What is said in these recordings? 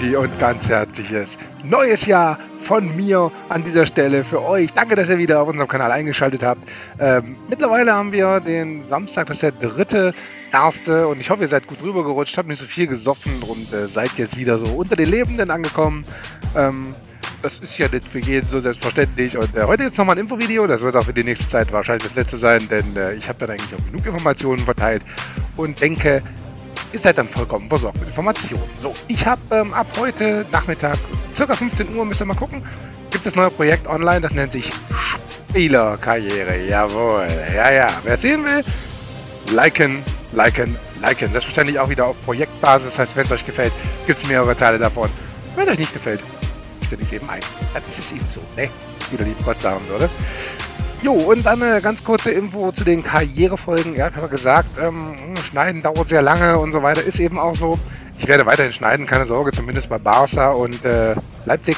Happy und ganz herzliches neues Jahr von mir an dieser Stelle für euch. Danke, dass ihr wieder auf unserem Kanal eingeschaltet habt. Mittlerweile haben wir den Samstag, das ist der 3.1. und ich hoffe, ihr seid gut rübergerutscht, habt nicht so viel gesoffen und seid jetzt wieder so unter den Lebenden angekommen. Das ist ja nicht für jeden so selbstverständlich. Und heute gibt es nochmal ein Infovideo. Das wird auch für die nächste Zeit wahrscheinlich das letzte sein, denn ich habe dann eigentlich auch genug Informationen verteilt und denke, ihr seid dann vollkommen versorgt mit Informationen. So, ich habe ab heute Nachmittag, circa 15 Uhr, müsst ihr mal gucken, gibt es das neue Projekt online, das nennt sich Ailer-Karriere. Jawohl, ja. Wer es sehen will, liken. Das verständlich auch wieder auf Projektbasis. Das heißt, wenn es euch gefällt, gibt es mehrere Teile davon. Wenn es euch nicht gefällt, stelle ich es eben ein. Das ist es eben so, ne? Wieder lieben Gott sagen würde. Jo, und dann eine ganz kurze Info zu den Karrierefolgen. Ja, ich habe gesagt, Schneiden dauert sehr lange und so weiter. Ist eben auch so. Ich werde weiterhin schneiden, keine Sorge, zumindest bei Barca und Leipzig.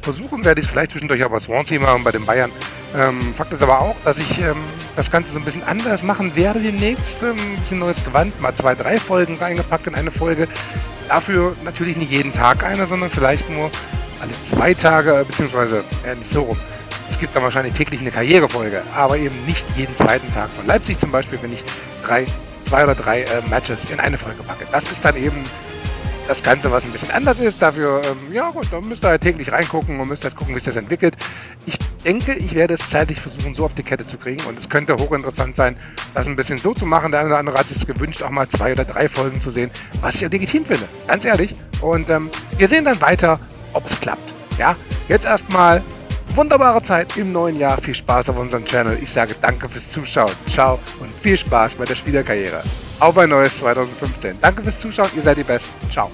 Versuchen werde ich es vielleicht zwischendurch auch bei Swansea machen, bei den Bayern. Fakt ist aber auch, dass ich das Ganze so ein bisschen anders machen werde demnächst. Ein bisschen neues Gewand, mal 2, 3 Folgen reingepackt in eine Folge. Dafür natürlich nicht jeden Tag eine, sondern vielleicht nur alle 2 Tage, beziehungsweise nicht so rum. Es gibt dann wahrscheinlich täglich eine Karrierefolge, aber eben nicht jeden zweiten Tag. Von Leipzig zum Beispiel, wenn ich 2 oder 3 Matches in eine Folge packe. Das ist dann eben das Ganze, was ein bisschen anders ist. Dafür, ja gut, dann müsst ihr halt täglich reingucken und müsst halt gucken, wie sich das entwickelt. Ich denke, ich werde es zeitlich versuchen, so auf die Kette zu kriegen. Und es könnte hochinteressant sein, das ein bisschen so zu machen. Der eine oder andere hat sich gewünscht, auch mal 2 oder 3 Folgen zu sehen, was ich ja legitim finde. Ganz ehrlich. Und wir sehen dann weiter, ob es klappt. Ja, jetzt erstmal wunderbare Zeit im neuen Jahr. Viel Spaß auf unserem Channel. Ich sage danke fürs Zuschauen. Ciao und viel Spaß bei der Spielerkarriere. Auf ein neues 2015. Danke fürs Zuschauen. Ihr seid die Besten. Ciao.